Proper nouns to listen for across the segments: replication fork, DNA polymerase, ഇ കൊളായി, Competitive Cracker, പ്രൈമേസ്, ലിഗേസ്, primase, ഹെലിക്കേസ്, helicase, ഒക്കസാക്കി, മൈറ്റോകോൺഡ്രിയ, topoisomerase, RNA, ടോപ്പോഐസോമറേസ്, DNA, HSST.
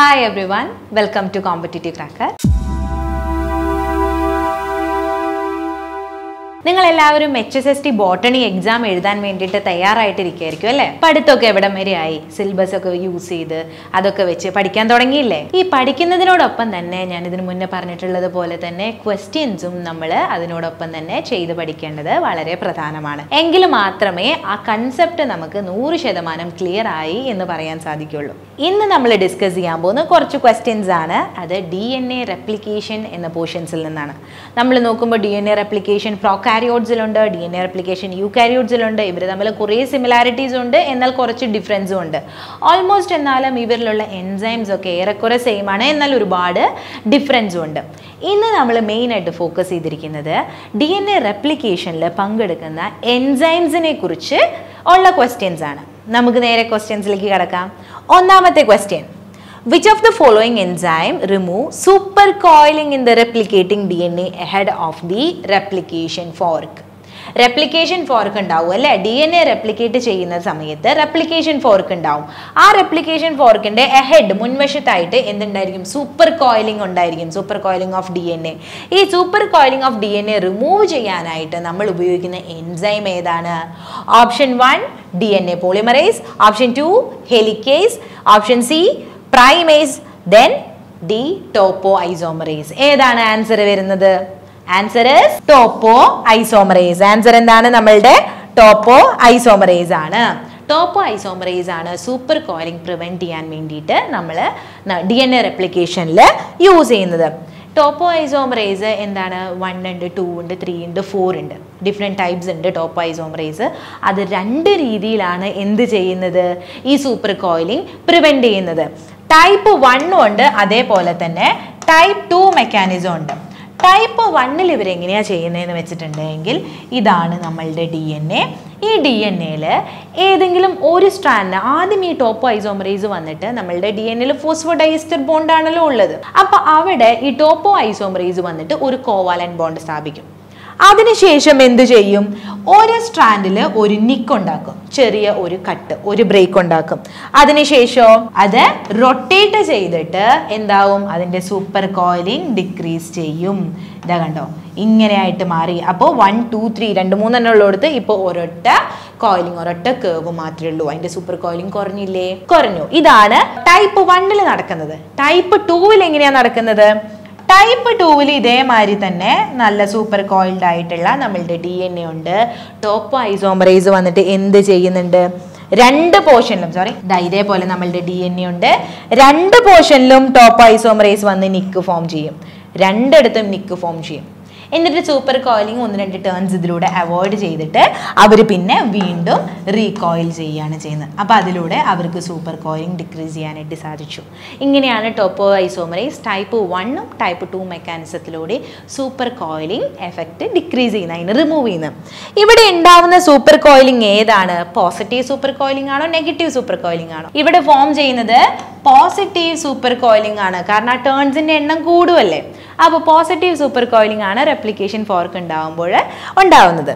Hi everyone, welcome to Competitive Cracker. നിങ്ങൾ എല്ലാവരും HSST botany exam എഴുതാൻ വേണ്ടിയിട്ട് തയ്യാറായിട്ടിരിക്കുകയായിരിക്കും അല്ലേ? പഠിത്തമൊക്കെ എവിടം വരെയായി? സിലബസ് ഒക്കെ യൂസ് ചെയ്ത് അതൊക്കെ വെച്ച് പഠിക്കാൻ തുടങ്ങിയില്ലേ? ഈ പഠിക്കുന്നതിനോടൊപ്പം തന്നെ ഞാൻ ഇതിനു മുന്നേ പറഞ്ഞിട്ടുള്ളത് പോലെ തന്നെ ക്വസ്റ്റ്യൻസും നമ്മൾ അതിനോടൊപ്പം തന്നെ ചെയ്ത് പഠിക്കേണ്ടത് വളരെ പ്രധാനമാണ്. എങ്കിൽ മാത്രമേ ആ കൺസെപ്റ്റ് നമുക്ക് 100% ക്ലിയർ ആയി എന്ന് പറയാൻ സാധിക്കുള്ളൂ. ഇന്ന് നമ്മൾ ഡിസ്കസ് ചെയ്യാൻ പോകുന്ന കുറച്ച് ക്വസ്റ്റ്യൻസ് ആണ്. അത് DNA റെപ്ലിക്കേഷൻ എന്ന പോർഷൻസിൽ നിന്നാണ്. നമ്മൾ നോക്കുമ്പോൾ DNA റെപ്ലിക്കേഷൻ യുണ്ട്, ഡി എൻ എ റെപ്ലിക്കേഷൻ യൂകാരിയോട്ട്സിലുണ്ട്. ഇവർ തമ്മിൽ കുറേ സിമിലാരിറ്റീസ് ഉണ്ട്, എന്നാൽ കുറച്ച് ഡിഫറൻസും ഉണ്ട്. ഓൾമോസ്റ്റ് എന്നാലും ഇവരിലുള്ള എൻസൈംസ് ഒക്കെ ഏറെക്കുറെ സെയിം ആണ്, എന്നാൽ ഒരുപാട് ഡിഫറൻസും ഉണ്ട്. ഇന്ന് നമ്മൾ മെയിനായിട്ട് ഫോക്കസ് ചെയ്തിരിക്കുന്നത് ഡി എൻ എ റെപ്ലിക്കേഷനിൽ പങ്കെടുക്കുന്ന എൻസൈംസിനെ കുറിച്ച് ഉള്ള ക്വസ്റ്റ്യൻസ് ആണ്. നമുക്ക് നേരെ ക്വസ്റ്റ്യൻസിലേക്ക് കടക്കാം. ഒന്നാമത്തെ question: Which of the following enzyme remove supercoiling in the replicating DNA ahead of the replication fork? Replication fork ഉണ്ടാവും അല്ലേ? ഡി എൻ എ റെപ്ലിക്കേറ്റ് ചെയ്യുന്ന സമയത്ത് റെപ്ലിക്കേഷൻ ഫോർക്ക് ഉണ്ടാവും. ആ റെപ്ലിക്കേഷൻ ഫോർക്കിൻ്റെ എഹെഡ് മുൻവശത്തായിട്ട് എന്തുണ്ടായിരിക്കും? സൂപ്പർ കോയിലിംഗ് ഉണ്ടായിരിക്കും, super coiling of D N A. ഈ super coiling of D N A remove ചെയ്യാനായിട്ട് നമ്മൾ ഉപയോഗിക്കുന്ന എൻസൈം ഏതാണ്? Option 1 DNA polymerase, option 2 helicase, option C primase, then D topoisomerase. ഏതാണ് ആൻസർ വരുന്നത്? Answer is ടോപ്പോഐസോമറേസ്. ആൻസർ എന്താണ്? നമ്മളുടെ ടോപ്പോഐസോമറേസ് ആണ്. ടോപ്പോഐസോമറേസ് ആണ് സൂപ്പർ കോയിലിംഗ് പ്രിവെന്റ് ചെയ്യാൻ വേണ്ടിയിട്ട് നമ്മൾ ഡി എൻ എ റെപ്ലിക്കേഷനിൽ യൂസ് ചെയ്യുന്നത്. ടോപ്പോഐസോമറേസ് എന്താണ്? 1 ഉണ്ട് 2 ഉണ്ട് 3 ഉണ്ട് 4 ഉണ്ട്, ഡിഫറെൻറ്റ് ടൈപ്സ് ഉണ്ട് ടോപ്പോഐസോമറേസ്. അത് രണ്ട് രീതിയിലാണ് എന്ത് ചെയ്യുന്നത്? ഈ സൂപ്പർ കോയിലിംഗ് പ്രിവെൻറ്റ് ചെയ്യുന്നത്. ടൈപ്പ് 1 ഉണ്ട്, അതേപോലെ തന്നെ ടൈപ്പ് 2 മെക്കാനിസം ഉണ്ട്. ടൈപ്പ് 1-ൽ ഇവരെങ്ങനെയാണ് ചെയ്യുന്നതെന്ന് വെച്ചിട്ടുണ്ടെങ്കിൽ, ഇതാണ് നമ്മളുടെ ഡി എൻ എ. ഈ ഡി എൻ എയിൽ ഏതെങ്കിലും ഒരു സ്ട്രാൻഡിന് ആദ്യം ഈ ടോപ്പോഐസോമറേസ് വന്നിട്ട്, നമ്മളുടെ ഡി എൻ എയിൽ ഫോസ്ഫോഡൈസ്റ്റർ ബോണ്ടാണല്ലോ ഉള്ളത്, അപ്പോൾ അവിടെ ഈ ടോപ്പോഐസോമറേസ് വന്നിട്ട് ഒരു കോവാലന്റ് ബോണ്ട് സ്ഥാപിക്കും. അതിനുശേഷം എന്ത് ചെയ്യും? ഒരു സ്ട്രാൻഡിൽ ഒരു നിക്ക് ഉണ്ടാക്കും, ചെറിയ ഒരു കട്ട്, ഒരു ബ്രേക്ക് ഉണ്ടാക്കും. അതിനുശേഷം അത് റൊട്ടേറ്റ് ചെയ്തിട്ട് എന്താവും? അതിൻ്റെ സൂപ്പർ കോയിലിംഗ് ഡിക്രീസ് ചെയ്യും. ഇതാ കണ്ടോ, ഇങ്ങനെയായിട്ട് മാറി. അപ്പോൾ 1 2 3 2 3 ഉള്ളടുത്ത് ഇപ്പോൾ ഒരൊറ്റ കോയിലിംഗ്, ഒരൊറ്റ കേവ് മാത്രമേ ഉള്ളൂ. അതിന്റെ സൂപ്പർ കോയിലിംഗ് കുറഞ്ഞില്ലേ? കുറഞ്ഞു. ഇതാണ് ടൈപ്പ് 1-ൽ നടക്കുന്നത്. ടൈപ്പ് 2-ൽ എങ്ങനെയാണ് നടക്കുന്നത്? ടൈപ്പ് 2-ൽ ഇതേമാതിരി തന്നെ നല്ല സൂപ്പർ കോയിൽഡ് ആയിട്ടുള്ള നമ്മളുടെ ഡി എൻ എ ഉണ്ട്. ടോപ്പോഐസോമറേസ് വന്നിട്ട് എന്ത് ചെയ്യുന്നുണ്ട്? രണ്ട് പോർഷനിലും, സോറി, ഇതേപോലെ നമ്മളുടെ ഡി എൻ എ ഉണ്ട്. രണ്ട് പോർഷനിലും ടോപ്പോഐസോമറേസ് വന്ന് നിക്ക് ഫോം ചെയ്യും, രണ്ടിടത്തും നിക്ക് ഫോം ചെയ്യും. എന്നിട്ട് സൂപ്പർ കോയിലിംഗ് 1 2 ടേൺസ് ഇതിലൂടെ അവോയ്ഡ് ചെയ്തിട്ട് അവർ പിന്നെ വീണ്ടും റീകോയിൽ ചെയ്യുകയാണ് ചെയ്യുന്നത്. അപ്പോൾ അതിലൂടെ അവർക്ക് സൂപ്പർ കോയിലിംഗ് ഡിക്രീസ് ചെയ്യാനായിട്ട് സാധിച്ചു. ഇങ്ങനെയാണ് ടോപ്പോഐസോമറേസ് ടൈപ്പ് 1-ഉം ടൈപ്പ് 2 മെക്കാനിസത്തിലൂടെ സൂപ്പർ കോയിലിംഗ് എഫക്റ്റ് ഡിക്രീസ് ചെയ്യുന്നത്, അതിനെ റിമൂവ് ചെയ്യുന്നത്. ഇവിടെ ഉണ്ടാവുന്ന സൂപ്പർ കോയിലിംഗ് ഏതാണ്? പോസിറ്റീവ് സൂപ്പർ കോയിലിംഗ് ആണോ നെഗറ്റീവ് സൂപ്പർ കോയിലിംഗ് ആണോ? ഇവിടെ ഫോം ചെയ്യുന്നത് പോസിറ്റീവ് സൂപ്പർ കോയിലിംഗ് ആണ്, കാരണം ആ ടേൺസിൻ്റെ എണ്ണം കൂടുമല്ലേ. അപ്പോൾ പോസിറ്റീവ് സൂപ്പർ കോയിലിംഗ് ആണ് റെപ്ലിക്കേഷൻ ഫോർക്ക് ഉണ്ടാവുമ്പോൾ ഉണ്ടാവുന്നത്.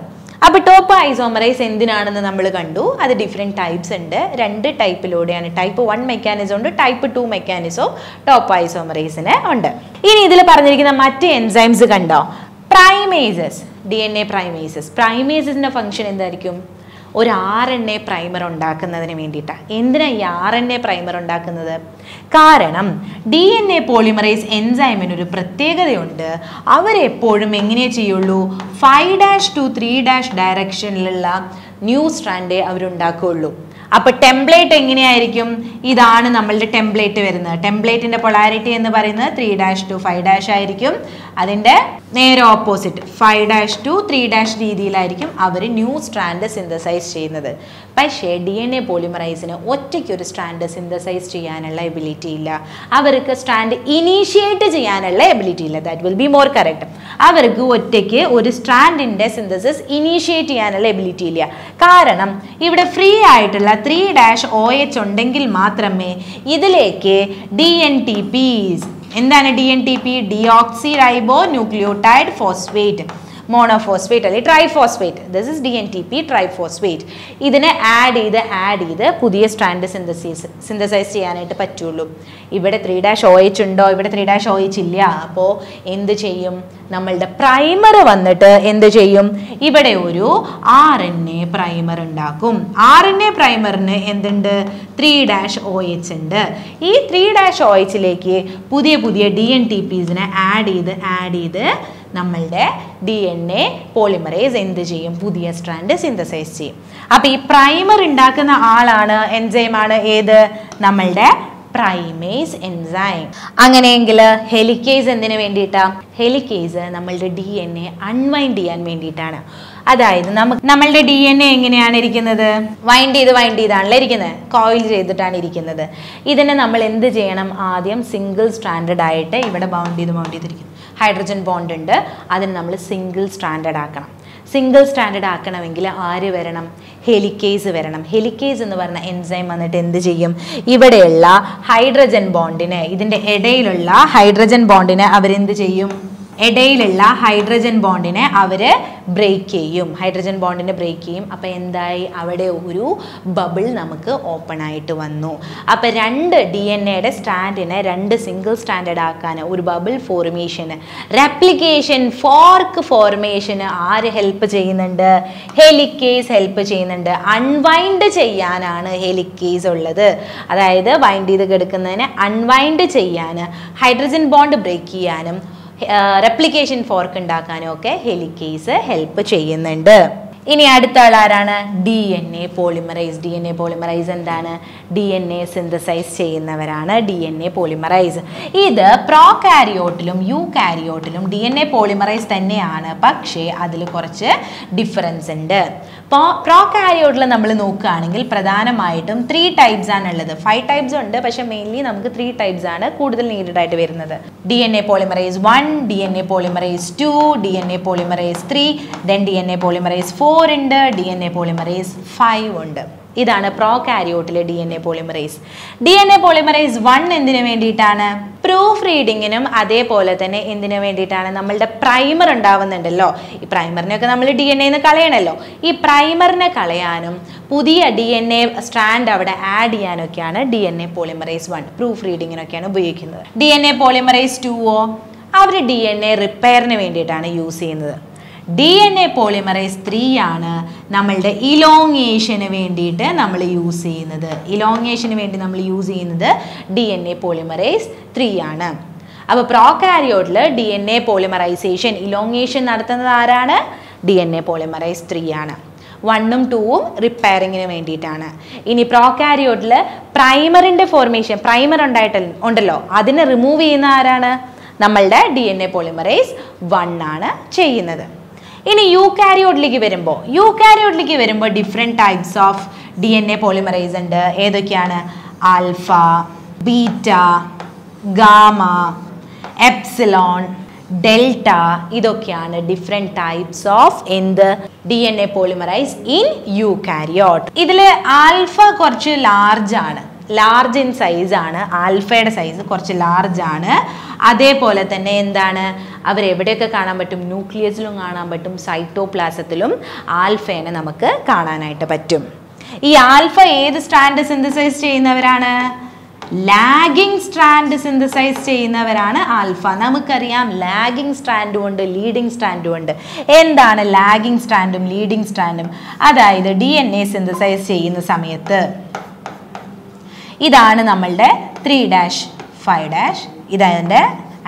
അപ്പോൾ ടോപ്പോഐസോമറേസ് എന്തിനാണെന്ന് നമ്മൾ കണ്ടു. അത് ഡിഫറെൻറ്റ് ടൈപ്സ് ഉണ്ട്, രണ്ട് ടൈപ്പിലൂടെയാണ്. ടൈപ്പ് 1 മെക്കാനിസം ഉണ്ട്, ടൈപ്പ് 2 മെക്കാനിസവും ടോപ്പോഐസോമറേസിന് ഉണ്ട്. ഇനി ഇതിൽ പറഞ്ഞിരിക്കുന്ന മറ്റ് എൻസൈംസ് കണ്ടോ? പ്രൈമേസസ്, DNA പ്രൈമേസസ്. പ്രൈമേസസിൻ്റെ ഫംഗ്ഷൻ എന്തായിരിക്കും? ഒരു RNA പ്രൈമർ ഉണ്ടാക്കുന്നതിന് വേണ്ടിയിട്ടാണ്. എന്തിനാണ് ഈ RNA പ്രൈമർ ഉണ്ടാക്കുന്നത്? കാരണം DNA പോളിമറൈസ് എൻസൈമിനൊരു പ്രത്യേകതയുണ്ട്. അവരെപ്പോഴും എങ്ങനെ ചെയ്യുള്ളൂ? 5' to 3' ഡയറക്ഷനിലുള്ള ന്യൂ സ്ട്രാൻഡേ അവരുണ്ടാക്കുകയുള്ളൂ. അപ്പോൾ ടെംപ്ലേറ്റ് എങ്ങനെയായിരിക്കും? ഇതാണ് നമ്മളുടെ ടെംപ്ലേറ്റ് വരുന്നത്. ടെംപ്ലേറ്റിൻ്റെ പൊളാരിറ്റി എന്ന് പറയുന്നത് 3' to 5' ആയിരിക്കും. അതിൻ്റെ നേരെ ഓപ്പോസിറ്റ് 5' to 3' രീതിയിലായിരിക്കും അവർ ന്യൂ സ്ട്രാൻഡ് സിന്തസൈസ് ചെയ്യുന്നത്. പക്ഷേ DNA പോളിമറൈസിന് ഒറ്റയ്ക്കൊരു സ്ട്രാൻഡ് സിന്തസൈസ് ചെയ്യാനുള്ള എബിലിറ്റി ഇല്ല, അവർക്ക് സ്ട്രാൻഡ് ഇനീഷ്യേറ്റ് ചെയ്യാനുള്ള എബിലിറ്റി ഇല്ല. That will be more correct. അവർക്ക് ഒറ്റയ്ക്ക് ഒരു സ്ട്രാൻഡിൻ്റെ സിന്തസിസ് ഇനീഷ്യേറ്റ് ചെയ്യാനുള്ള എബിലിറ്റി ഇല്ല. കാരണം ഇവിടെ ഫ്രീ ആയിട്ടുള്ള 3' OH ഉണ്ടെങ്കിൽ മാത്രമേ ഇതിലേക്ക് DNTPs, എന്താണ് DNTP? Deoxyribonucleotide phosphate, monophosphate அல்ல triphosphate. This is DNTP triphosphate. ഇതിനെ add ചെയ്ത് പുതിയ സ്ട്രാൻഡ് സിന്തസൈസ് ചെയ്യാനായിട്ട് പറ്റുള്ളൂ. ഇവിടെ 3' OH ഉണ്ടോ? ഇവിടെ 3' OH ഇല്ല. അപ്പോൾ എന്ത് ചെയ്യും? നമ്മളുടെ പ്രൈമർ വന്നിട്ട് എന്ത് ചെയ്യും? ഇവിടെ ഒരു RNA പ്രൈമർ ഉണ്ടാക്കും. RNA പ്രൈമറിന് എന്തുണ്ട്? 3' OH ഉണ്ട്. ഈ 3' OHലേക്ക് പുതിയ DNTPsനെ ആഡ് ചെയ്ത് നമ്മളുടെ DNA polymerase എന്ത് ചെയ്യും? പുതിയ സ്ട്രാൻഡ് സിന്തസൈസ് ചെയ്യും. അപ്പോൾ ഈ പ്രൈമർ ഉണ്ടാക്കുന്ന ആളാണ് എൻസൈമാണ് ഏത്? നമ്മളുടെ primase enzyme. അങ്ങനെയെങ്കിൽ ഹെലിക്കേസ് എന്തിനു വേണ്ടിയിട്ടാണ്? ഹെലിക്കേസ് നമ്മളുടെ DNA അൺവൈൻഡ് ചെയ്യാൻ വേണ്ടിയിട്ടാണ്. അതായത് നമ്മളുടെ DNA എങ്ങനെയാണ് ഇരിക്കുന്നത്? വൈൻഡ് ചെയ്താണല്ലോ ഇരിക്കുന്നത്, കോയിൽ ചെയ്തിട്ടാണ് ഇരിക്കുന്നത്. ഇതിനെ നമ്മൾ എന്ത് ചെയ്യണം? ആദ്യം സിംഗിൾ സ്ട്രാൻഡഡ് ആയിട്ട് ഇവിടെ ബൗണ്ട് ചെയ്തിരിക്കുന്നു. ഹൈഡ്രജൻ ബോണ്ട് ഉണ്ട്, അതിന് നമ്മൾ സിംഗിൾ സ്ട്രാൻഡഡ് ആക്കണമെങ്കിൽ ആര് വരണം? ഹെലിക്കേസ് വരണം. ഹെലിക്കേസ് എന്ന് പറഞ്ഞ എൻസൈം വന്നിട്ട് എന്ത് ചെയ്യും? ഇവിടെയുള്ള ഇതിൻ്റെ ഇടയിലുള്ള ഹൈഡ്രജൻ ബോണ്ടിനെ അവരെന്ത് ചെയ്യും? ഇടയിലുള്ള ഹൈഡ്രജൻ ബോണ്ടിനെ അവർ ഹൈഡ്രജൻ ബോണ്ടിനെ ബ്രേക്ക് ചെയ്യും. അപ്പോൾ എന്തായി? അവിടെ ഒരു ബബിൾ നമുക്ക് ഓപ്പൺ ആയിട്ട് വന്നു. അപ്പോൾ രണ്ട് DNA യുടെ സ്ട്രാൻഡിനെ രണ്ട് സിംഗിൾ സ്ട്രാൻഡഡ് ആക്കാൻ ഒരു ബബിൾ ഫോർമേഷന്, റെപ്ലിക്കേഷൻ ഫോർക്ക് ഫോർമേഷന് ആര് ഹെൽപ്പ് ചെയ്യുന്നുണ്ട്? ഹെലിക്കേസ് ഹെൽപ്പ് ചെയ്യുന്നുണ്ട്. അൺവൈൻഡ് ചെയ്യാനാണ് ഹെലിക്കേസ് ഉള്ളത്. അതായത് വൈൻഡ് ചെയ്ത് കിടക്കുന്നതിനെ അൺവൈൻഡ് ചെയ്യാൻ, ഹൈഡ്രജൻ ബോണ്ട് ബ്രേക്ക് ചെയ്യാനും റെപ്ലിക്കേഷൻ ഫോർക്ക് ഉണ്ടാക്കാനും ഒക്കെ ഹെലിക്കേസ് ഹെൽപ്പ് ചെയ്യുന്നുണ്ട്. ഇനി അടുത്ത ആൾ ആരാണ്? DNA പോളിമറൈസ് എന്താണ്? DNA സിന്തസൈസ് ചെയ്യുന്നവരാണ് DNA പോളിമറൈസ്. ഇത് പ്രോകാരിയോട്ടിലും യൂകാരിയോട്ടിലും DNA പോളിമറൈസ് തന്നെയാണ്, പക്ഷേ അതിൽ കുറച്ച് ഡിഫറൻസ് ഉണ്ട്. പ്രോകാരിയോട്ടിൽ നമ്മൾ നോക്കുകയാണെങ്കിൽ പ്രധാനമായിട്ടും 3 types ആണുള്ളത്. 5 types ഉണ്ട്, പക്ഷേ മെയിൻലി നമുക്ക് 3 types ആണ് കൂടുതൽ നീഡായിട്ട് വരുന്നത്. DNA polymerase 1, DNA polymerase 2, DNA polymerase 3, then DNA polymerase 4 ഉണ്ട്, DNA polymerase 5 ഉണ്ട്. ഇതാണ് പ്രോകാരിയോട്ടിലെ DNA polymerase. DNA polymerase 1 എന്തിനു വേണ്ടിയിട്ടാണ്? പ്രൂഫ് റീഡിങ്ങിനും അതേപോലെ തന്നെ എന്തിനു വേണ്ടിയിട്ടാണ്? നമ്മളുടെ പ്രൈമർ ഉണ്ടാവുന്നുണ്ടല്ലോ, ഈ പ്രൈമറിനെയൊക്കെ നമ്മൾ DNA ന്ന് കളയണമല്ലോ, ഈ പ്രൈമറിനെ കളയാനും പുതിയ DNA സ്ട്രാൻഡ് അവിടെ ആഡ് ചെയ്യാനൊക്കെയാണ് DNA polymerase 1 പ്രൂഫ് റീഡിങ്ങിനൊക്കെയാണ് ഉപയോഗിക്കുന്നത്. DNA polymerase 2 അവർ DNA റിപ്പയറിന് വേണ്ടിയിട്ടാണ് യൂസ് ചെയ്യുന്നത്. DNA polymerase 3 ആണ് നമ്മളുടെ ഇലോങ്ങേഷന് വേണ്ടിയിട്ട് നമ്മൾ യൂസ് ചെയ്യുന്നത്. DNA polymerase 3 ആണ്. അപ്പോൾ പ്രോകാരിയോട്ടിൽ DNA polymerization ഇലോങ്ങേഷൻ നടത്തുന്നത് ആരാണ്? DNA polymerase 3 ആണ്. 1ഉം 2ഉം റിപ്പയറിങ്ങിന് വേണ്ടിയിട്ടാണ്. ഇനി പ്രോകാരിയോട്ടിൽ പ്രൈമറിൻ്റെ ഫോർമേഷൻ, പ്രൈമർ ഉണ്ടല്ലോ, അതിനെ റിമൂവ് ചെയ്യുന്ന ആരാണ്? നമ്മളുടെ DNA polymerase 1 ആണ് ചെയ്യുന്നത്. ഇനി യൂകാരിയോട്ടിലേക്ക് വരുമ്പോൾ different types of DNA polymerase ഉണ്ട്. ഏതൊക്കെയാണ്? Alpha, beta, gamma, epsilon, delta, ഇതൊക്കെയാണ് ഡിഫറെൻറ്റ് ടൈപ്സ് ഓഫ് എന്ത്? DNA polymerase in eukaryote. ഇതിൽ ആൽഫ കുറച്ച് ലാർജ് ഇൻ സൈസാണ്. ആൽഫയുടെ സൈസ് കുറച്ച് ലാർജാണ്. അതേപോലെ തന്നെ എന്താണ്, അവരെവിടെയൊക്കെ കാണാൻ പറ്റും? ന്യൂക്ലിയസിലും കാണാൻ പറ്റും, സൈറ്റോപ്ലാസത്തിലും ആൽഫേനെ നമുക്ക് കാണാനായിട്ട് പറ്റും. ഈ ആൽഫ ഏത് സ്ട്രാൻഡ് സിന്തസൈസ് ചെയ്യുന്നവരാണ്? ലാഗിങ് സ്ട്രാൻഡ് സിന്തസൈസ് ചെയ്യുന്നവരാണ് ആൽഫ. നമുക്കറിയാം ലാഗിങ് സ്ട്രാൻഡും ഉണ്ട്, ലീഡിങ് സ്ട്രാൻഡും ഉണ്ട്. എന്താണ് ലാഗിങ് സ്ട്രാൻഡും ലീഡിങ് സ്ട്രാൻഡും? അതായത് DNA സിന്തസൈസ് ചെയ്യുന്ന സമയത്ത് ഇതാണ് നമ്മളുടെ 3' 5' ഇതതിൻ്റെ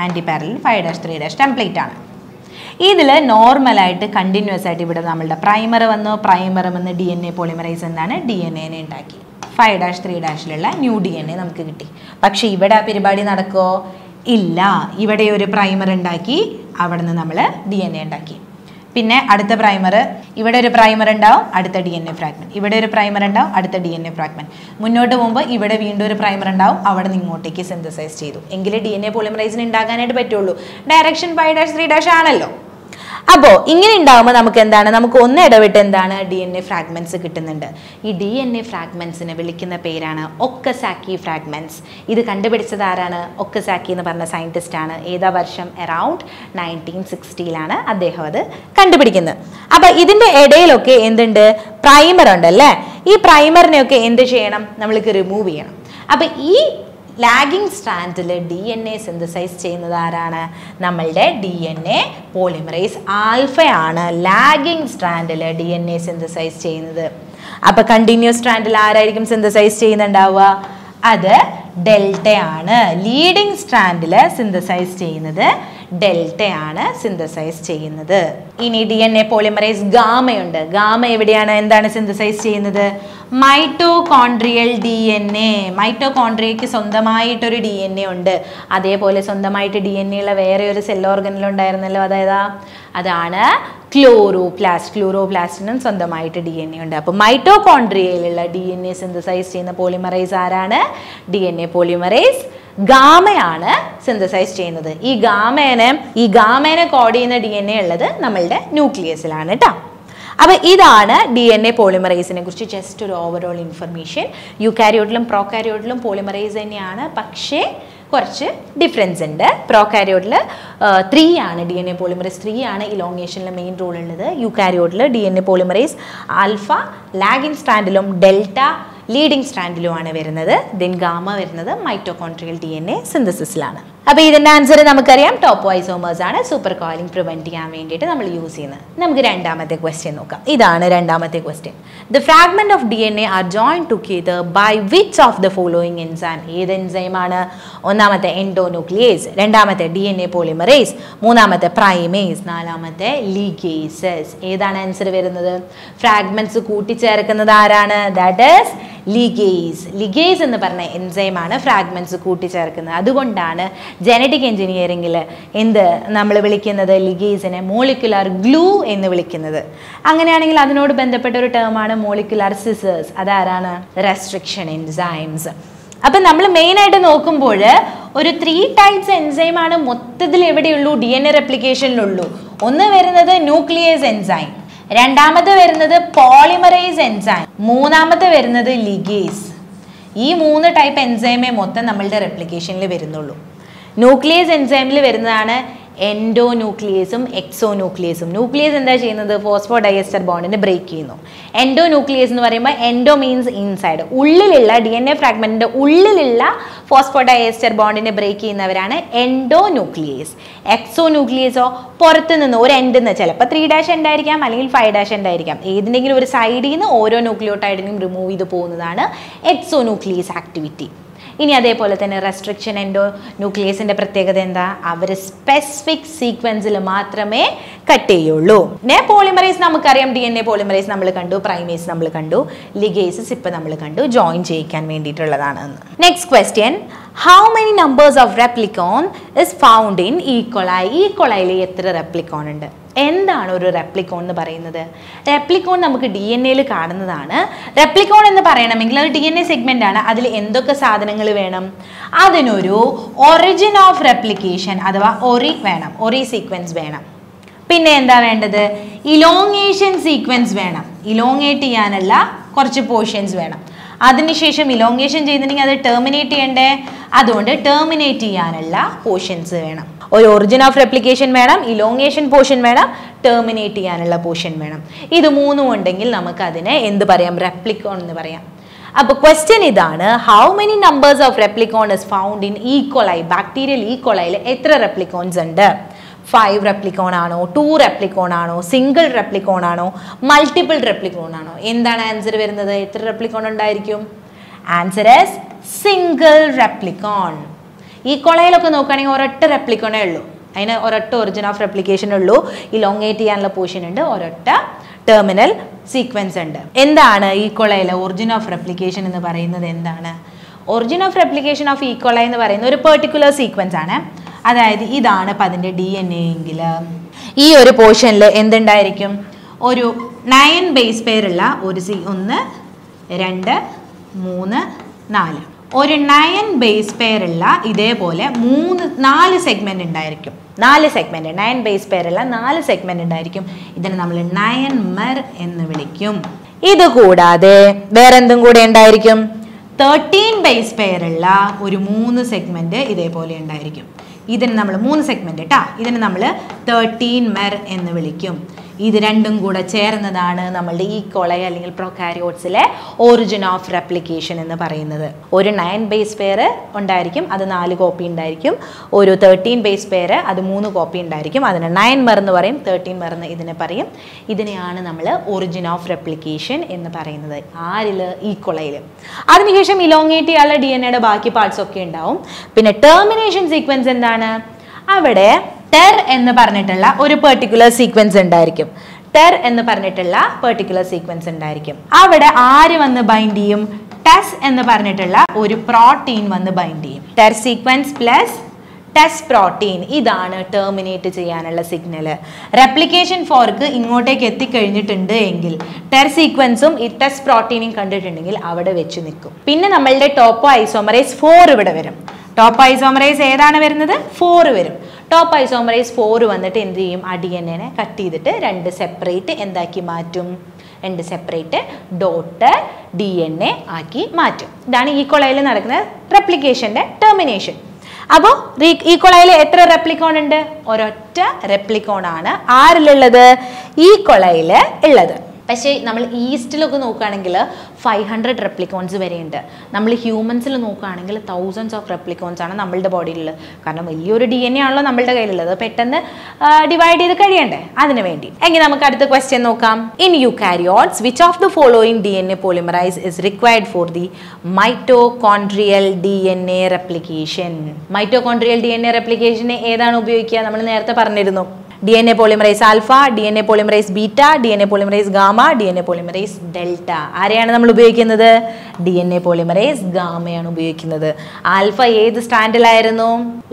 ആൻറ്റി പാരലൽ 5' 3' ടെംപ്ലേറ്റ് ആണ്. ഇതിൽ നോർമലായിട്ട് കണ്ടിന്യൂസ് ആയിട്ട് ഇവിടെ നമ്മളുടെ പ്രൈമർ വന്നു. പ്രൈമർ വന്ന് DNA polymerase എന്താണ്? DNA നെ ഉണ്ടാക്കി. 5' 3'ലുള്ള ന്യൂ DNA നമുക്ക് കിട്ടി. പക്ഷേ ഇവിടെ ആ പരിപാടി നടക്കുമോ? ഇല്ല. ഇവിടെ ഒരു പ്രൈമർ ഉണ്ടാക്കി, അവിടെ നിന്ന് നമ്മൾ DNA ഉണ്ടാക്കി. പിന്നെ അടുത്ത പ്രൈമർ, ഇവിടെ ഒരു പ്രൈമർ ഉണ്ടാവും, അടുത്ത DNA ഫ്രാഗ്മെൻറ്റ്, ഇവിടെ ഒരു പ്രൈമർ ഉണ്ടാവും, അടുത്ത DNA ഫ്രാഗ്മെൻറ്റ്. മുന്നോട്ട് പോകുമ്പോൾ ഇവിടെ വീണ്ടും ഒരു പ്രൈമർ ഉണ്ടാവും, അവിടെ നിന്ന് ഇങ്ങോട്ടേക്ക് സിന്തസൈസ് ചെയ്തു എങ്കിലേ DNA polymerase ഉണ്ടാക്കാനായിട്ട് പറ്റുള്ളൂ. ഡയറക്ഷൻ 5' 3' ആണല്ലോ. അപ്പോൾ ഇങ്ങനെ ഉണ്ടാകുമ്പോൾ നമുക്ക് എന്താണ്, നമുക്ക് ഒന്ന് ഇടവിട്ട് എന്താണ് ഡി എൻ എ ഫ്രാഗ്മെൻറ്റ്സ് കിട്ടുന്നുണ്ട്. ഈ ഡി എൻ എ ഫ്രാഗ്മെൻറ്റ്സിനെ വിളിക്കുന്ന പേരാണ് ഒക്കസാക്കി ഫ്രാഗ്മെൻറ്റ്സ്. ഇത് കണ്ടുപിടിച്ചത് ആരാണ്? ഒക്കസാക്കി എന്ന് പറഞ്ഞ സയൻറ്റിസ്റ്റാണ്. ഏതാ വർഷം? അറൌണ്ട് 1960-ലാണ് അദ്ദേഹം അത് കണ്ടുപിടിക്കുന്നത്. അപ്പോൾ ഇതിൻ്റെ ഇടയിലൊക്കെ എന്തുണ്ട്? പ്രൈമർ ഉണ്ടല്ലേ. ഈ പ്രൈമറിനെയൊക്കെ എന്ത് ചെയ്യണം? നമ്മൾക്ക് റിമൂവ് ചെയ്യണം. അപ്പോൾ ഈ ലാഗിങ് സ്ട്രാൻഡിൽ ഡി എൻ എ സിന്തസൈസ് ചെയ്യുന്നത് ആരാണ്? നമ്മളുടെ ഡി എൻ എ പോളിമറേസ് ആൽഫയാണ് ലാഗിങ് സ്ട്രാൻഡിൽ ഡി എൻ എ സിന്തസൈസ് ചെയ്യുന്നത്. അപ്പോൾ കണ്ടിന്യൂസ് സ്ട്രാൻഡിൽ ആരായിരിക്കും സിന്തസൈസ് ചെയ്യുന്നുണ്ടാവുക? അത് ഡെൽറ്റയാണ്. ലീഡിങ് സ്ട്രാൻഡിൽ സിന്തസൈസ് ചെയ്യുന്നത് ഡെൽറ്റയാണ് സിന്തസൈസ് ചെയ്യുന്നത്. ഇനി ഡി എൻ എ പോളിമറേസ് ഗാമയുണ്ട്. ഗാമ എവിടെയാണ് എന്താണ് സിന്തസൈസ് ചെയ്യുന്നത്? Mitochondrial D N A. മൈറ്റോകോൺഡ്രിയയ്ക്ക് സ്വന്തമായിട്ടൊരു ഡി എൻ എ ഉണ്ട്. അതേപോലെ സ്വന്തമായിട്ട് ഡി എൻ എ ഉള്ള വേറെ ഒരു സെൽ ഓർഗനിലുണ്ടായിരുന്നല്ലോ, അതായത് അതാണ് ക്ലോറോപ്ലാസ്റ്റ്. ക്ലോറോപ്ലാസ്റ്റിനും സ്വന്തമായിട്ട് ഡി എൻ എ ഉണ്ട്. അപ്പോൾ മൈറ്റോകോൺഡ്രിയയിലുള്ള ഡി എൻ എ സിന്തസൈസ് ചെയ്യുന്ന പോളിമറേസ് ആരാണ്? ഡി എൻ എ പോളിമറേസ് ഗാമയാണ് സിന്തസൈസ് ചെയ്യുന്നത്. ഈ ഗാമേനെ കോഡ് ചെയ്യുന്ന ഡി എൻ എ ഉള്ളത് നമ്മളുടെ ന്യൂക്ലിയസിലാണ് കേട്ടോ. അപ്പോൾ ഇതാണ് ഡി എൻ എ പോളിമറൈസിനെ കുറിച്ച് ജസ്റ്റ് ഒരു ഓവറോൾ ഇൻഫർമേഷൻ. യൂകാരിയോട്ടിലും പ്രോകാരിയോട്ടിലും പോളിമറൈസ് തന്നെയാണ്, പക്ഷേ കുറച്ച് ഡിഫറൻസ് ഉണ്ട്. പ്രോകാരിയോട്ടിൽ 3 ആണ് ഡി എൻ എ പോളിമറൈസ്, 3 ആണ് ഇലോങ്ങേഷനിലെ മെയിൻ റോൾ ഉള്ളത്. യൂകാരിയോട്ടിൽ D N A polymerase alpha lagging സ്ട്രാൻഡിലും ഡെൽറ്റ ലീഡിങ് സ്ട്രാൻഡിലുമാണ് വരുന്നത്. ദെൻ ഗാമ വരുന്നത് മൈറ്റോകോൺട്രിയൽ ഡി എൻ എ സിന്തസിസിലാണ്. അപ്പോൾ ഇതിൻ്റെ ആൻസർ നമുക്കറിയാം, ടോപ്പോയിസോമേഴ്സ് ആണ് സൂപ്പർ കോയിലിംഗ് പ്രിവെൻറ്റ് ചെയ്യാൻ വേണ്ടിയിട്ട് നമ്മൾ യൂസ് ചെയ്യുന്നത്. നമുക്ക് രണ്ടാമത്തെ ക്വസ്റ്റ്യൻ നോക്കാം. ഇതാണ് രണ്ടാമത്തെ question. The fragment of D N A are join together by which of the following enzyme? ഏത് എൻസൈമാണ്? ഒന്നാമത്തെ എൻഡോനുക്ലിയേസ്, രണ്ടാമത്തെ ഡി എൻ എ പോളിമറേസ്, മൂന്നാമത്തെ പ്രൈമേസ്, നാലാമത്തെ ലീഗേസസ്. ഏതാണ് ആൻസർ വരുന്നത്? ഫ്രാഗ്മെൻറ്റ്സ് കൂട്ടിച്ചേർക്കുന്നത് ആരാണ്? That is ലിഗേസ്. ലിഗേസ് എന്ന് പറഞ്ഞ എൻസൈമാണ് ഫ്രാഗ്മെൻറ്റ്സ് കൂട്ടിച്ചേർക്കുന്നത്. അതുകൊണ്ടാണ് ജനറ്റിക് എൻജിനീയറിംഗിൽ നമ്മൾ വിളിക്കുന്നത് ലിഗേസിനെ മോളിക്കുലാർ ഗ്ലൂ എന്ന് വിളിക്കുന്നത്. അങ്ങനെയാണെങ്കിൽ അതിനോട് ബന്ധപ്പെട്ട ഒരു ടേമാണ് മോളിക്കുലാർ സിസേഴ്സ്. അതാരാണ്? Restriction enzymes. അപ്പം നമ്മൾ മെയിനായിട്ട് നോക്കുമ്പോൾ ഒരു 3 ടൈപ്സ് എൻസൈമാണ് മൊത്തത്തിൽ എവിടെയുള്ളൂ ഡി എൻ എ റെപ്ലിക്കേഷനിലുള്ളൂ. ഒന്ന് വരുന്നത് ന്യൂക്ലിയേസ് എൻസൈം, രണ്ടാമത് വരുന്നത് പോളിമറൈസ് എൻസൈം, മൂന്നാമത് വരുന്നത് ലിഗേസ്. ഈ 3 ടൈപ്പ് എൻസൈമേ മൊത്തം നമ്മളുടെ റെപ്ലിക്കേഷനിൽ വരുന്നുള്ളൂ. ന്യൂക്ലിയസ് എൻസൈമിൽ വരുന്നതാണ് എൻഡോന്യൂക്ലിയേസും എക്സോന്യൂക്ലിയേസും. ന്യൂക്ലിയസ് എന്താ ചെയ്യുന്നത്? ഫോസ്ഫോഡൈഎസ്റ്റർ ബോണ്ടിനെ ബ്രേക്ക് ചെയ്യുന്നു. എൻഡോന്യൂക്ലിയസ് എന്ന് പറയുമ്പോൾ എൻഡോ മീൻസ് ഇൻസൈഡ്, ഉള്ളിലുള്ള ഡി എൻ എ ഫ്രാഗ്മെന്റിന്റെ ഉള്ളിലുള്ള ഫോസ്ഫോഡൈഎസ്റ്റർ ബോണ്ടിനെ ബ്രേക്ക് ചെയ്യുന്നവരാണ് എൻഡോന്യൂക്ലിയേസ്. എക്സോന്യൂക്ലിയേസോ പുറത്തു നിന്ന് ഒരു എൻഡ് എന്ന്, ചിലപ്പോൾ 3' എൻഡ് ആയിരിക്കാം അല്ലെങ്കിൽ 5' എൻഡ് ആയിരിക്കാം, ഏതിനെങ്കിലും ഒരു സൈഡിൽ നിന്ന് ഓരോ ന്യൂക്ലിയോടൈഡിനെയും റിമൂവ് ചെയ്ത് പോകുന്നതാണ് എക്സോന്യൂക്ലിയേസ് ആക്ടിവിറ്റി. ഇനി അതേപോലെ തന്നെ റെസ്ട്രിക്ഷൻ എൻഡോ ന്യൂക്ലിയസിൻ്റെ പ്രത്യേകത എന്താ? അവർ സ്പെസിഫിക് സീക്വൻസിൽ മാത്രമേ കട്ട് ചെയ്യുള്ളൂ. പോളിമറൈസ് നമുക്കറിയാം, ഡി എൻ എ പോളിമറൈസ് നമ്മൾ കണ്ടു, പ്രൈമേസ് നമ്മൾ കണ്ടു, ലിഗേസസ് ഇപ്പം നമ്മൾ കണ്ടു, ജോയിൻ ചെയ്യിക്കാൻ വേണ്ടിയിട്ടുള്ളതാണ്. Next question, how many numbers of replicon is found in ഇ കൊളായി? E കൊളായിൽ എത്ര റെപ്ലിക്കോൺ ഉണ്ട്? എന്താണ് ഒരു റെപ്ലിക്കോൺ എന്ന് പറയുന്നത്? റെപ്ലിക്കോൺ നമുക്ക് ഡി എൻ എയിൽ കാണുന്നതാണ്. റെപ്ലിക്കോൺ എന്ന് പറയണമെങ്കിൽ അത് ഡി എൻ എ സെഗ്മെൻ്റ് ആണ്. അതിൽ എന്തൊക്കെ സാധനങ്ങൾ വേണം? അതിനൊരു ഒറിജിൻ ഓഫ് റെപ്ലിക്കേഷൻ അഥവാ ഒറി വേണം, ഒറി സീക്വൻസ് വേണം. പിന്നെ എന്താ വേണ്ടത്? ഇലോങ്ങേഷൻ സീക്വൻസ് വേണം, ഇലോങ്ങേറ്റ് ചെയ്യാനുള്ള കുറച്ച് പോർഷൻസ് വേണം. അതിനുശേഷം ഇലോങ്ങേഷൻ ചെയ്തിട്ടുണ്ടെങ്കിൽ അത് ടെർമിനേറ്റ് ചെയ്യണ്ടേ, അതുകൊണ്ട് ടെർമിനേറ്റ് ചെയ്യാനുള്ള പോർഷൻസ് വേണം. ഒരു ഒറിജിൻ ഓഫ് റെപ്ലിക്കേഷൻ വേണം, ഇലോങ്ങേഷൻ പോർഷൻ വേണം, ടെർമിനേറ്റ് ചെയ്യാനുള്ള പോർഷൻ വേണം. ഇത് 3 ഉണ്ടെങ്കിൽ നമുക്ക് അതിനെ എന്ത് പറയാം? റെപ്ലിക്കോൺ എന്ന് പറയാം. അപ്പോൾ ക്വസ്റ്റ്യൻ ഇതാണ്, how many numbers of replicon is found in E coli? Bacterial E കൊളൈയിൽ എത്ര റെപ്ലിക്കോൺസ് ഉണ്ട്? 5 റെപ്ലിക്കോൺ ആണോ, 2 റെപ്ലിക്കോൺ ആണോ, സിംഗിൾ റെപ്ലിക്കോൺ ആണോ, മൾട്ടിപ്പിൾ റെപ്ലിക്കോൺ ആണോ? എന്താണ് ആൻസർ വരുന്നത്? എത്ര റെപ്ലിക്കോൺ ഉണ്ടായിരിക്കും? Answer is single replicon. ഈ കൊളയിലൊക്കെ നോക്കുകയാണെങ്കിൽ ഒരൊറ്റ റെപ്ലിക്കോണേ ഉള്ളൂ, അതിന് ഒരൊറ്റ ഒറിജിൻ ഓഫ് റെപ്ലിക്കേഷൻ ഉള്ളൂ, ഇലോങ്ങേറ്റ് ചെയ്യാനുള്ള പോർഷൻ ഉണ്ട്, ഒരൊറ്റ ടെർമിനൽ സീക്വൻസ് ഉണ്ട്. എന്താണ് ഈ കൊളയിലെ ഒറിജിൻ ഓഫ് റെപ്ലിക്കേഷൻ എന്ന് പറയുന്നത്? എന്താണ് ഒറിജിൻ ഓഫ് റെപ്ലിക്കേഷൻ ഓഫ് ഈ കൊള എന്ന് പറയുന്നത്? ഒരു പെർട്ടിക്കുലർ സീക്വൻസ് ആണ്. അതായത് ഇതാണ് ഇപ്പം അതിൻ്റെ ഡി എൻ എ എങ്കിൽ ഈ ഒരു പോർഷനിൽ എന്തുണ്ടായിരിക്കും? ഒരു 9 ബേസ് പെയറുള്ള 1, 2, 3, 4 ഒരു നയൻ ബേസ് പെയറെല്ലാം ഇതേപോലെ നാല് സെഗ്മെൻറ്റ് ഉണ്ടായിരിക്കും. നയൻ ബേസ് പെയറെല്ലാം 4 സെഗ്മെൻറ്റ് ഉണ്ടായിരിക്കും. ഇതിനെ നമ്മൾ നയൻമർ എന്ന് വിളിക്കും. ഇതുകൂടാതെ വേറെന്തും കൂടെ ഉണ്ടായിരിക്കും. 13 ബേസ് പെയറുള്ള ഒരു 3 സെഗ്മെൻറ്റ് ഇതേപോലെ ഉണ്ടായിരിക്കും. ഇതിന് നമ്മൾ 3 സെഗ്മെൻറ്റ് കേട്ടോ, ഇതിന് നമ്മൾ 13 മെർ എന്ന് വിളിക്കും. ഇത് രണ്ടും കൂടെ ചേർന്നതാണ് നമ്മളുടെ ഈ കോളൈ അല്ലെങ്കിൽ പ്രൊകാരിയോട്ട്സിലെ ഓറിജിൻ ഓഫ് റെപ്ലിക്കേഷൻ എന്ന് പറയുന്നത്. ഒരു 9 ബേസ് പെയർ ഉണ്ടായിരിക്കും, അത് 4 കോപ്പി ഉണ്ടായിരിക്കും. ഒരു 13 ബേസ് പെയർ, അത് 3 കോപ്പി ഉണ്ടായിരിക്കും. അതിന് 9 മെർ എന്ന് പറയും, 13 മെർ എന്ന് ഇതിനെ പറയും. ഇതിനെയാണ് നമ്മൾ ഒറിജിൻ ഓഫ് റെപ്ലിക്കേഷൻ എന്ന് പറയുന്നത്. ആരിൽ? ഈ കോളയിൽ. അതിനുശേഷം ഇലോങ്ങേറ്റ് ചെയ്യാനുള്ള ഡി എൻ എയുടെ ബാക്കി പാർട്സ് ഒക്കെ ഉണ്ടാവും. പിന്നെ ടെർമിനേഷൻ സീക്വൻസ് എന്താണ്? അവിടെ ടെർ എന്ന് പറഞ്ഞിട്ടുള്ള ഒരു പെർട്ടിക്കുലർ സീക്വൻസ് ഉണ്ടായിരിക്കും. അവിടെ ആര് വന്ന് ബൈൻഡ് ചെയ്യും? ടെസ് എന്ന് പറഞ്ഞിട്ടുള്ള ഒരു പ്രോട്ടീൻ വന്ന് ബൈൻഡ് ചെയ്യും. ടെർ സീക്വൻസ് പ്ലസ് ടെസ് പ്രോട്ടീൻ, ഇതാണ് ടെർമിനേറ്റ് ചെയ്യാനുള്ള സിഗ്നൽ. റെപ്ലിക്കേഷൻ ഫോർക്ക് ഇങ്ങോട്ടേക്ക് എത്തിക്കഴിഞ്ഞിട്ടുണ്ട് എങ്കിൽ ടെർ സീക്വൻസും ഈ ടെസ് പ്രോട്ടീനും കണ്ടിട്ടുണ്ടെങ്കിൽ അവിടെ വെച്ച് നിൽക്കും. പിന്നെ നമ്മളുടെ ടോപ്പോഐസോമറേസ് 4 ഇവിടെ വരും. ടോപ്പോഐസോമറേസ് ഏതാണ് വരുന്നത്? 4 വരും. ടോപ്പോഐസോമറേസ് 4 വന്നിട്ട് എന്ത് ചെയ്യും? ആ ഡി എൻ എനെ കട്ട് ചെയ്തിട്ട് 2 സെപ്പറേറ്റ് എന്താക്കി മാറ്റും? 2 separate daughter D N A ആക്കി മാറ്റും. ഇതാണ് ഈ കോളയിൽ നടക്കുന്ന റെപ്ലിക്കേഷൻ്റെ ടെർമിനേഷൻ. അപ്പോൾ ഈ കോളയിൽ എത്ര റെപ്ലിക്കോൺ ഉണ്ട്? ഒരൊറ്റ റെപ്ലിക്കോൺ ആണ് ആരിലുള്ളത്? ഈ കോളയിൽ ഉള്ളത്. പക്ഷേ നമ്മൾ ഈസ്റ്റിലൊക്കെ നോക്കുകയാണെങ്കിൽ 500 റെപ്ലിക്കോൺസ് വരെയുണ്ട്. നമ്മൾ ഹ്യൂമൻസിൽ നോക്കുകയാണെങ്കിൽ തൗസൻഡ്സ് ഓഫ് റെപ്ലിക്കോൺസ് ആണ് നമ്മളുടെ ബോഡിയിലുള്ളത്. കാരണം വലിയൊരു ഡി എൻ എ ആണല്ലോ നമ്മളുടെ കയ്യിലുള്ളത്. പെട്ടെന്ന് ഡിവൈഡ് ചെയ്ത് കഴിയണ്ടേ അതിന് വേണ്ടി. എങ്കിൽ നമുക്ക് അടുത്ത ക്വസ്റ്റ്യൻ നോക്കാം. In eukaryotes which of the following D N A polymerase is required for the mitochondrial D N A replication? Mitochondrial D N A റെപ്ലിക്കേഷന് ഏതാണ് ഉപയോഗിക്കുക? നമ്മൾ നേരത്തെ പറഞ്ഞിരുന്നു. DNA polymerase alpha, DNA polymerase beta, DNA polymerase gamma, DNA polymerase delta. ആരെയാണ് നമ്മൾ ഉപയോഗിക്കുന്നത്? DNA polymerase ഗാമയാണ് ഉപയോഗിക്കുന്നത്. ആൽഫ ഏത് സ്ട്രാൻഡിലായിരുന്നു?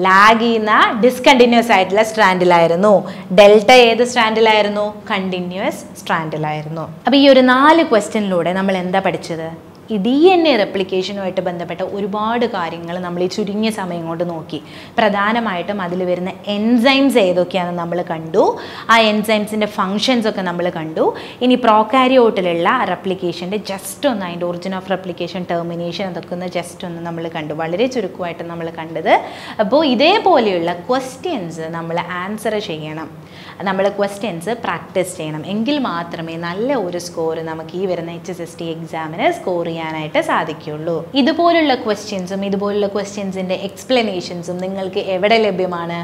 ലാഗ് ചെയ്യുന്ന ഡിസ്കണ്ടിന്യൂസ് ആയിട്ടുള്ള സ്ട്രാൻഡിലായിരുന്നു. ഡെൽറ്റ ഏത് സ്ട്രാൻഡിലായിരുന്നു? കണ്ടിന്യൂസ് സ്ട്രാൻഡിലായിരുന്നു. അപ്പോൾ ഈ ഒരു 4 ക്വസ്റ്റ്യനിലൂടെ നമ്മൾ എന്താ പഠിച്ചത്? ഈ ഡി എൻ എ റെപ്ലിക്കേഷനുമായിട്ട് ബന്ധപ്പെട്ട ഒരുപാട് കാര്യങ്ങൾ നമ്മൾ ഈ ചുരുങ്ങിയ സമയം കൊണ്ട് നോക്കി. പ്രധാനമായിട്ടും അതിൽ വരുന്ന എൻസൈംസ് ഏതൊക്കെയാണെന്ന് നമ്മൾ കണ്ടു. ആ എൻസൈംസിൻ്റെ ഫങ്ഷൻസൊക്കെ നമ്മൾ കണ്ടു. ഇനി പ്രോകാരിയോട്ടിലുള്ള റെപ്ലിക്കേഷൻ്റെ ജസ്റ്റ് ഒന്ന് അതിൻ്റെ ഒറിജിൻ ഓഫ് റെപ്ലിക്കേഷൻ, ടെർമിനേഷൻ, അതൊക്കെ ഒന്ന് ജസ്റ്റ് ഒന്ന് നമ്മൾ കണ്ടു. വളരെ ചുരുക്കമായിട്ട് നമ്മൾ കണ്ടത്. അപ്പോൾ ഇതേപോലെയുള്ള ക്വസ്റ്റ്യൻസ് നമ്മൾ ആൻസർ ചെയ്യണം. നമ്മൾ ക്വസ്റ്റ്യൻസ് പ്രാക്ടീസ് ചെയ്യണം. എങ്കിൽ മാത്രമേ നല്ല ഒരു സ്കോർ നമുക്ക് ഈ വരുന്ന HSST എക്സാമിന് സ്കോർ ചെയ്യാനായിട്ട് സാധിക്കുള്ളൂ. ഇതുപോലുള്ള ക്വസ്റ്റ്യൻസും ഇതുപോലുള്ള ക്വസ്റ്റ്യൻസിൻ്റെ എക്സ്പ്ലനേഷൻസും നിങ്ങൾക്ക് എവിടെ ലഭ്യമാണ്?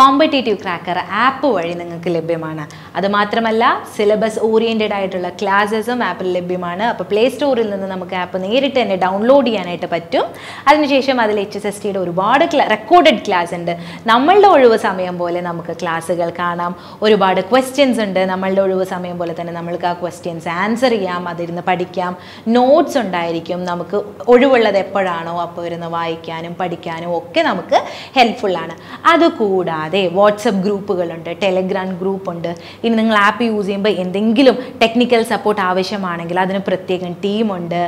കോമ്പറ്റേറ്റീവ് ക്രാക്കർ ആപ്പ് വഴി നിങ്ങൾക്ക് ലഭ്യമാണ്. അതുമാത്രമല്ല സിലബസ് ഓറിയൻറ്റഡ് ആയിട്ടുള്ള ക്ലാസ്സസും ആപ്പിൽ ലഭ്യമാണ്. അപ്പോൾ പ്ലേ സ്റ്റോറിൽ നിന്ന് നമുക്ക് ആപ്പ് നേരിട്ട് തന്നെ ഡൗൺലോഡ് ചെയ്യാനായിട്ട് പറ്റും. അതിനുശേഷം അതിൽ HSSTയുടെ ഒരുപാട് റെക്കോർഡഡ് ക്ലാസ് ഉണ്ട്. നമ്മളുടെ ഒഴിവ് സമയം പോലെ നമുക്ക് ക്ലാസ്സുകൾ കാണാം. ഒരുപാട് ക്വസ്റ്റ്യൻസ് ഉണ്ട്. നമ്മളുടെ ഒഴിവ് സമയം പോലെ തന്നെ നമ്മൾക്ക് ആ ക്വസ്റ്റ്യൻസ് ആൻസർ ചെയ്യാം, അതിരുന്ന് പഠിക്കാം. നോട്ട്സ് ഉണ്ടായിരിക്കും. നമുക്ക് ഒഴിവുള്ളത് എപ്പോഴാണോ അപ്പോൾ ഇരുന്ന് വായിക്കാനും പഠിക്കാനും ഒക്കെ നമുക്ക് ഹെൽപ്ഫുള്ളാണ്. അതുകൂടാതെ വാട്സപ്പ് ഗ്രൂപ്പുകളുണ്ട്, ടെലഗ്രാം ഗ്രൂപ്പുണ്ട്. ഇനി നിങ്ങൾ ആപ്പ് യൂസ് ചെയ്യുമ്പോൾ എന്തെങ്കിലും ടെക്നിക്കൽ സപ്പോർട്ട് ആവശ്യമാണെങ്കിൽ അതിന് പ്രത്യേകം ടീമുണ്ട്.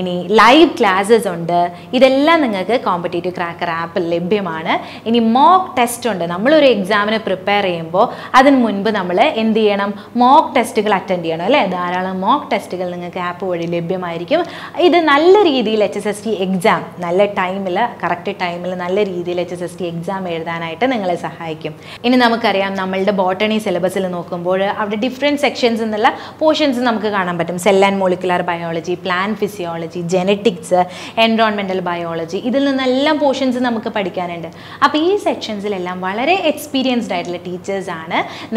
ഇനി ലൈവ് ക്ലാസ്സസ് ഉണ്ട്. ഇതെല്ലാം നിങ്ങൾക്ക് കോമ്പറ്റേറ്റീവ് ക്രാക്കർ ആപ്പിൽ ലഭ്യമാണ്. ഇനി മോക്ക് ടെസ്റ്റ് ഉണ്ട്. നമ്മളൊരു എക്സാമിന് പ്രിപ്പയർ ചെയ്യുമ്പോൾ അതിന് മുൻപ് നമ്മൾ എന്ത് ചെയ്യണം? മോക്ക് ടെസ്റ്റുകൾ അറ്റൻഡ് ചെയ്യണം അല്ലേ? ധാരാളം മോക്ക് ടെസ്റ്റുകൾ നിങ്ങൾക്ക് ആപ്പ് വഴി ലഭ്യമായിരിക്കും. ഇത് നല്ല രീതിയിൽ HSST എക്സാം നല്ല ടൈമിൽ, കറക്റ്റ് ടൈമിൽ നല്ല രീതിയിൽ HSST എക്സാം എഴുതാനായിട്ട് നിങ്ങളെ സഹായിക്കും. ഇനി നമുക്കറിയാം നമ്മളുടെ ബോട്ടണി സിലബസിൽ നോക്കുമ്പോൾ അവിടെ ഡിഫറെൻറ്റ് സെക്ഷൻസ് എന്നുള്ള പോർഷൻസ് നമുക്ക് കാണാൻ പറ്റും. Cell and molecular biology, plant physiology, genetics, environmental biology, ഇതിൽ നിന്നെല്ലാം പോർഷൻസ് നമുക്ക് പഠിക്കാനുണ്ട്. അപ്പോൾ ഈ സെക്ഷൻസിലെല്ലാം വളരെ എക്സ്പീരിയൻസ്ഡ് ആയിട്ടുള്ള ടീച്ചേഴ്സാണ്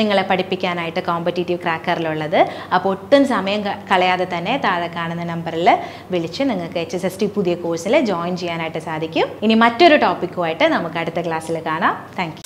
നിങ്ങളെ പഠിപ്പിക്കാനായിട്ട് കോമ്പറ്റേറ്റീവ് ക്രാക്കറിലുള്ളത്. അപ്പോൾ ഒട്ടും സമയം കളയാതെ തന്നെ താഴെ കാണുന്ന നമ്പറിൽ വിളിച്ച് നിങ്ങൾക്ക് HSST പുതിയ കോഴ്സിൽ ജോയിൻ ചെയ്യാനായിട്ട് സാധിക്കും. ഇനി മറ്റൊരു ടോപ്പിക്കുമായിട്ട് നമുക്ക് അടുത്ത ക്ലാസ്സിൽ കാണാം. Thank U.